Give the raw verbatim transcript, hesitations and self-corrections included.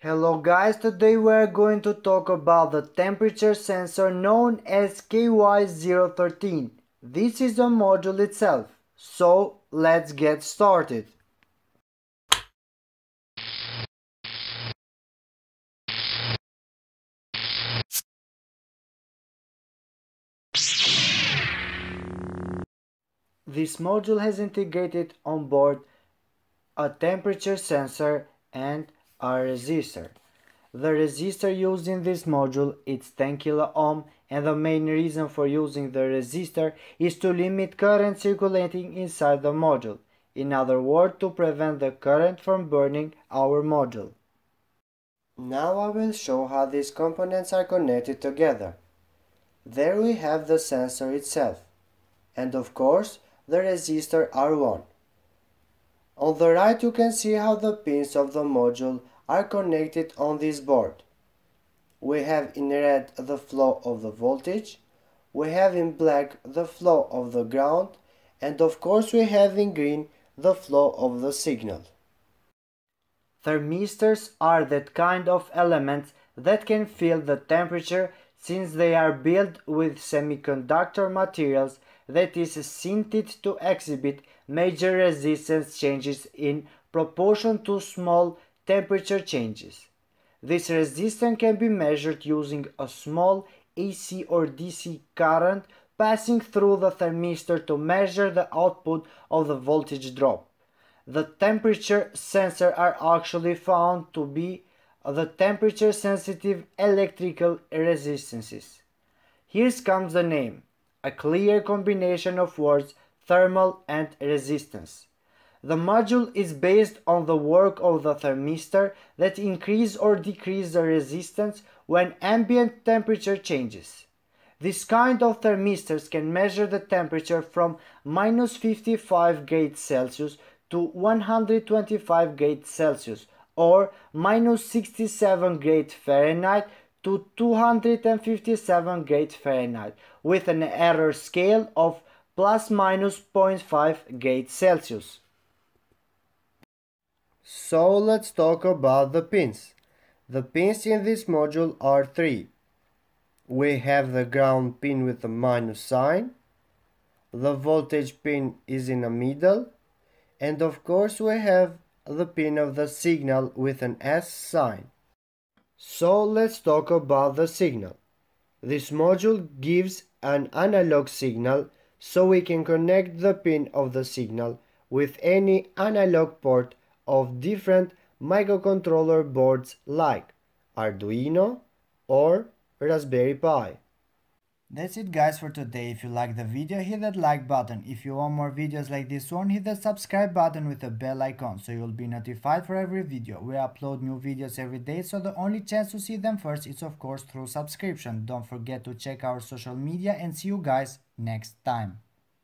Hello guys, today we are going to talk about the temperature sensor known as K Y zero one three. This is a module itself, so let's get started. This module has integrated on board a temperature sensor and a resistor. The resistor used in this module is ten kilo ohm, and the main reason for using the resistor is to limit current circulating inside the module. In other words, to prevent the current from burning our module. Now I will show how these components are connected together. There we have the sensor itself, and of course the resistor R one. On the right you can see how the pins of the module are connected on this board. We have in red the flow of the voltage, we have in black the flow of the ground, and of course we have in green the flow of the signal. Thermistors are that kind of elements that can feel the temperature, since they are built with semiconductor materials that is sintered to exhibit major resistance changes in proportion to small temperature changes. This resistance can be measured using a small A C or D C current passing through the thermistor to measure the output of the voltage drop. The temperature sensors are actually found to be the temperature sensitive electrical resistances. Here comes the name, a clear combination of words: thermal and resistance. The module is based on the work of the thermistor that increase or decrease the resistance when ambient temperature changes. This kind of thermistors can measure the temperature from minus fifty-five degrees Celsius to one hundred twenty-five degrees Celsius, or minus sixty-seven degrees Fahrenheit to two hundred fifty-seven degrees Fahrenheit, with an error scale of plus minus zero point five degrees Celsius. So let's talk about the pins. The pins in this module are three. We have the ground pin with the minus sign, the voltage pin is in the middle, and of course we have the pin of the signal with an S sign. So let's talk about the signal. This module gives an analog signal, so we can connect the pin of the signal with any analog port of different microcontroller boards like Arduino or Raspberry Pi. That's it guys for today. If you like the video, hit that like button. If you want more videos like this one, hit the subscribe button with the bell icon, so you'll be notified for every video. We upload new videos every day, so the only chance to see them first is of course through subscription. Don't forget to check our social media, and see you guys next time.